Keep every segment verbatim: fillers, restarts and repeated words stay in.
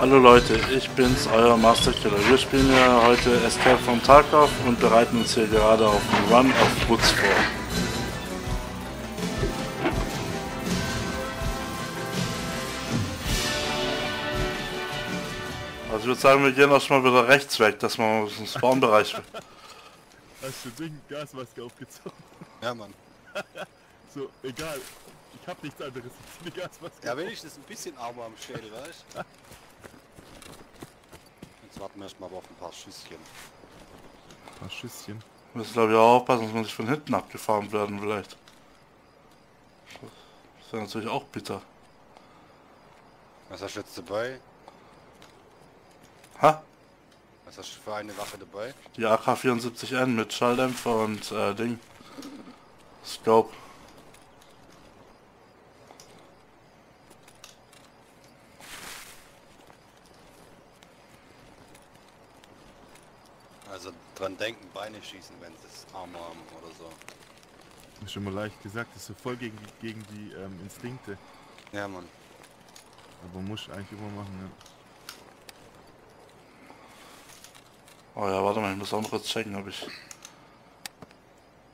Hallo Leute, ich bin's, euer Masterkiller. Wir spielen ja heute Escape from Tarkov und bereiten uns hier gerade auf den Run auf Woods vor. Also ich würde sagen, wir gehen erstmal wieder rechts weg, dass man aus dem Spawnbereich... Hast du wegen Gasmaske aufgezogen? Ja, Mann. So, egal. Ich hab nichts anderes als eine Gasmaske. Ja, wenigstens ein bisschen Arme am Schädel, weißt du? Jetzt warten wir erstmal auf ein paar Schüsschen. Ein paar Schüsschen? Wir müssen, glaube ich, auch aufpassen, dass man nicht von hinten abgefahren werden vielleicht. Das wäre natürlich auch bitter. Was hast du jetzt dabei? Ha? Was hast du für eine Waffe dabei? Die A K vierundsiebzig N mit Schalldämpfer und äh, Ding. Scope. Also dran denken, Beine schießen, wenn es Arme haben oder so. Das ist schon mal leicht gesagt, das ist so voll gegen die, gegen die ähm, Instinkte. Ja, Mann. Aber muss ich eigentlich immer machen, ne? Oh ja, warte mal, ich muss auch noch kurz checken, ob ich...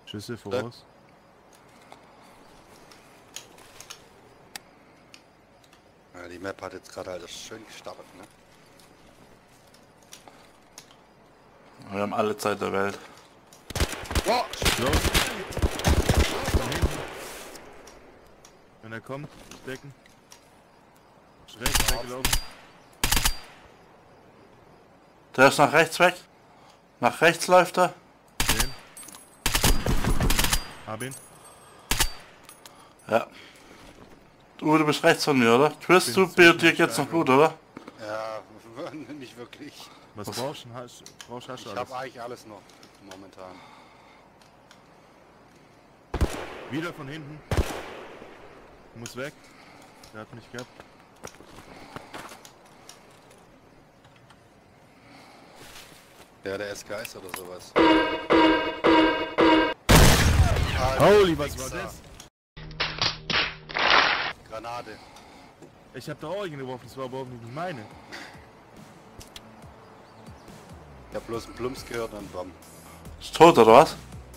Schüsse voraus. Ja, die Map hat jetzt gerade halt schön gestartet, ne? Wir haben alle Zeit der Welt. Oh, los! Wenn er kommt, decken. Rechts weggelaufen. Der ist nach rechts weg. Nach rechts läuft er. Den. Hab ihn. Ja. Du, du bist rechts von mir, oder? Chris, du bist dir geht's noch gut, oder? Ja, nicht wirklich. Was, Was? brauchst du? Brauchst du ich alles? Hab eigentlich alles noch momentan. Wieder von hinten. Muss weg. Der hat mich gehabt. Ja, der S K S oder sowas. Holy, was war das? Granate. Ich hab da auch irgendeine Waffe, das war überhaupt nicht meine. Ich hab bloß einen Plumps gehört und bam. Ist tot oder was?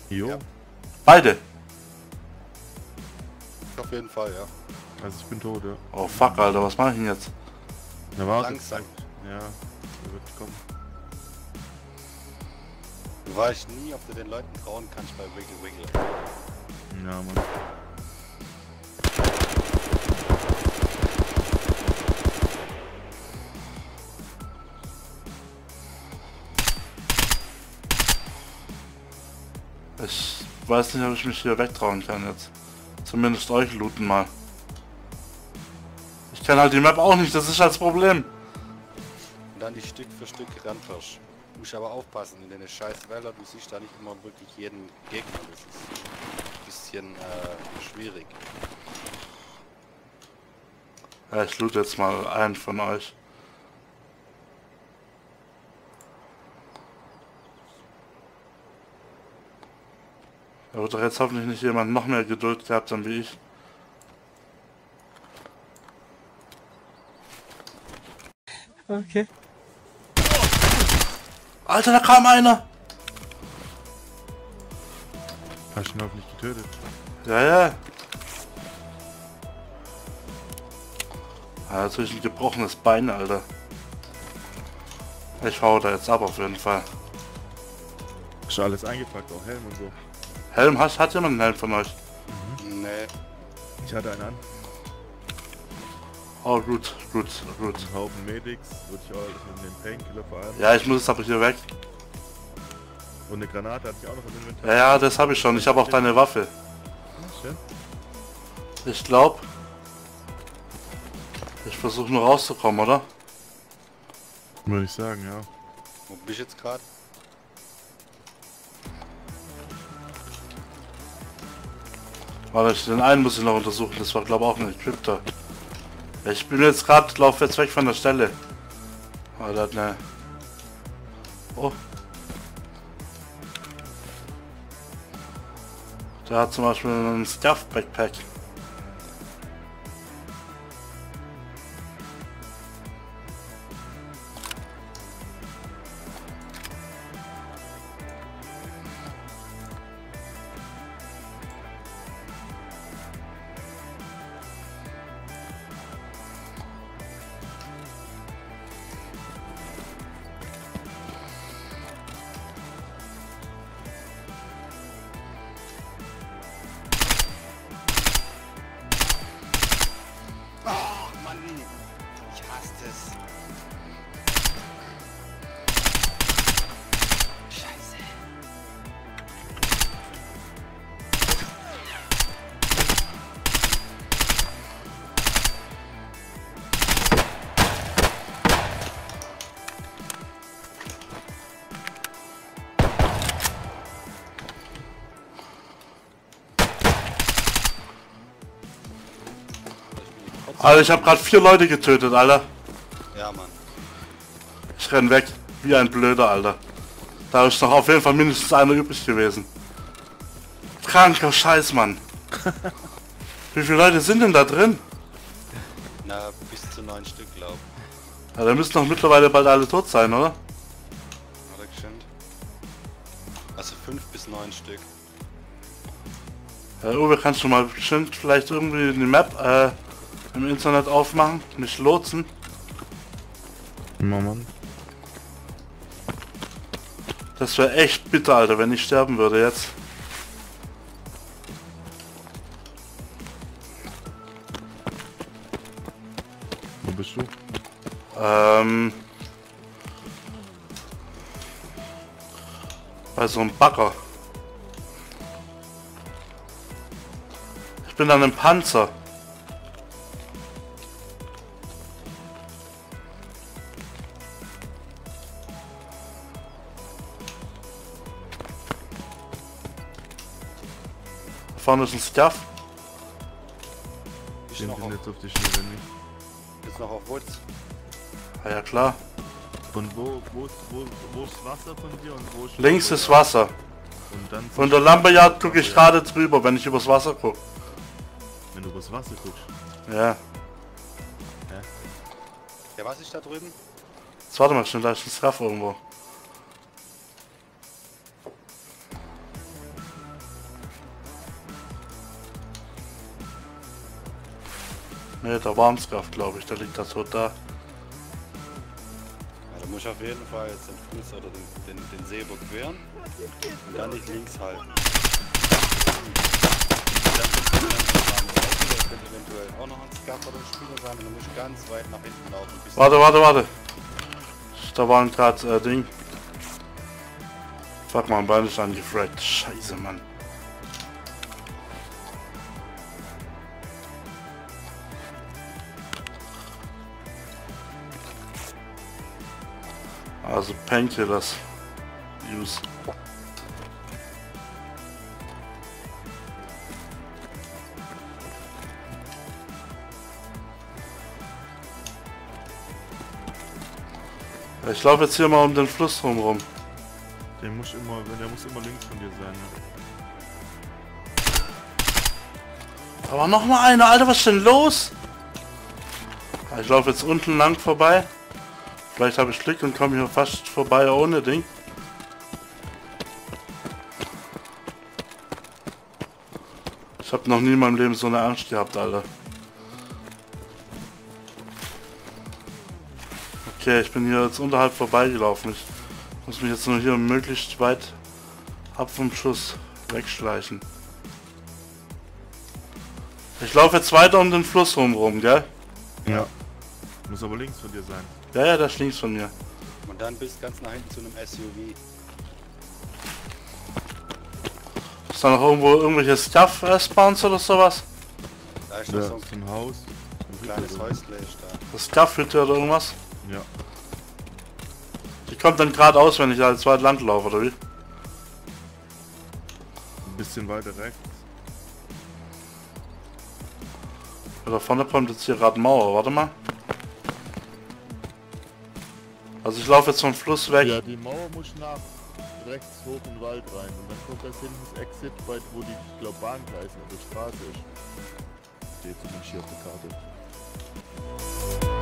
Jo. Ja. Beide? Auf jeden Fall, ja. Also ich bin tot, ja. Oh fuck, Alter, was mach ich denn jetzt? Na warte. Langsam. Ja, der wird kommen. Du weißt nie, ob du den Leuten trauen kannst bei Wiggle Wiggle. Ja, Mann. Ich weiß nicht, ob ich mich hier wegtrauen kann jetzt. Zumindest euch looten mal. Ich kann halt die Map auch nicht, das ist halt das Problem. Und dann die Stück für Stück ranfährst. Du musst aber aufpassen in deine scheiß Wälder, du siehst da nicht immer wirklich jeden Gegner, das ist ein bisschen äh, schwierig. Ja, ich loot jetzt mal einen von euch. Da wird doch jetzt hoffentlich nicht jemand noch mehr Geduld gehabt haben wie ich. Okay. Alter, da kam einer! Hast du ihn hoffentlich getötet? Ja, ja. Ja, natürlich ein gebrochenes Bein, Alter. Ich hau da jetzt ab auf jeden Fall. Ist ja alles eingepackt, auch Helm und so. Helm, hast, hat jemand einen Helm von euch? Mhm. Nee. Ich hatte einen an. Oh gut, gut, gut. Ein Haufen Medics, würde ich auch mit dem Painkiller vor allem. Ja, ich muss jetzt aber hier weg. Und eine Granate hatte ich auch noch im Inventar. Ja, ja, das habe ich schon. Ich habe auch deine Waffe. Schön. Ich glaube, ich versuche nur rauszukommen, oder? Würde ich sagen, ja. Wo bin ich jetzt gerade? Warte, den einen muss ich noch untersuchen. Das war, glaube ich, auch ein Equipter. Ich bin jetzt gerade, laufe jetzt weg von der Stelle. Oh, das, ne. Oh. Der hat zum Beispiel einen Scuff-Backpack. es. Scheiße. Alter, ich hab grad vier Leute getötet, Alter. Ja, Mann. Ich renn weg, wie ein Blöder, Alter. Da ist doch auf jeden Fall mindestens einer übrig gewesen. Kranker Scheiß, Mann. Wie viele Leute sind denn da drin? Na, bis zu neun Stück, glaub. Ja, da müssen doch mittlerweile bald alle tot sein, oder? Oder geschwind. Also fünf bis neun Stück. Ja, Uwe, kannst du mal bestimmt vielleicht irgendwie die Map, äh... im Internet aufmachen, mich lotsen. Moment. Das wäre echt bitter, Alter, wenn ich sterben würde jetzt. Wo bist du? Ähm... Bei so einem Bagger. Ich bin an einem Panzer. Vorne ist ein Stuff. Ich bin jetzt auf die Schnelle nicht. Jetzt noch auf Woods. Ah ja, klar. Und wo, wo, wo, wo ist Wasser von dir und wo ist... Links ist Wasser. Und dann... Von der Lumberyard gucke ich gerade drüber, wenn ich übers Wasser gucke. Wenn du übers Wasser guckst? Ja. Ja. Ja, was ist da drüben? Jetzt warte mal schnell, da ist ein Stuff irgendwo. Ne, da war ein Skraft, glaube ich, da liegt das tot da. Ja, da muss ich auf jeden Fall jetzt den Fluss oder den, den, den See überqueren und dann nicht links halten. Das könnte eventuell auch noch ein Skraft oder ein Spieler sein, und dann muss ich ganz weit nach hinten laufen. Warte, warte, warte! Da war ein gerade äh, Ding. Fuck, mein Bein ist angefragt. Scheiße, Mann. Also Painkillers use. Ich laufe jetzt hier mal um den Fluss rum rum. Der muss immer, der muss immer links von dir sein, ne? Aber noch mal einer, Alter, was ist denn los? Ich laufe jetzt unten lang vorbei. Vielleicht habe ich Glück und komme hier fast vorbei ohne Ding. Ich habe noch nie in meinem Leben so eine Angst gehabt, Alter. Okay, ich bin hier jetzt unterhalb vorbeigelaufen. Ich muss mich jetzt nur hier möglichst weit ab vom Schuss wegschleichen. Ich laufe jetzt weiter um den Fluss rum rum, gell? Ja. Muss aber links von dir sein. Ja, ja, das ist links von mir. Und dann bist du ganz nach hinten zu einem S U V. Ist da noch irgendwo irgendwelche Stuff-Spawns oder sowas? Da ist ja, noch so ein, ein Haus. Ein kleines Häusle ist da. Das Stuff-Hütte oder irgendwas? Ja. Die kommt dann gerade aus, wenn ich da jetzt weit lang laufe, oder wie? Ein bisschen weiter rechts. Da vorne kommt jetzt hier gerade Mauer, warte mal. Also ich laufe jetzt vom Fluss weg. Ja, die Mauer muss nach rechts hoch in den Wald rein und dann kommt das hinten das Exit, weit wo die, ich glaube, Bahngleise oder Straße ist. Steht zumindest hier auf der Karte.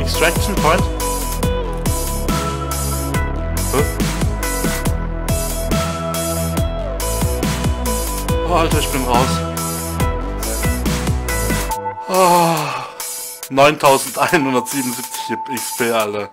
Extraction Point? Huh? Oh, Alter, ich bin raus. Oh, neuntausendeinhundertsiebenundsiebzig X P, alle.